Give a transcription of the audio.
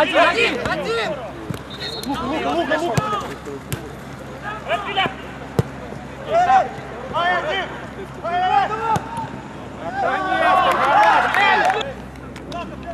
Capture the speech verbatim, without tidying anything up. Один, один, один!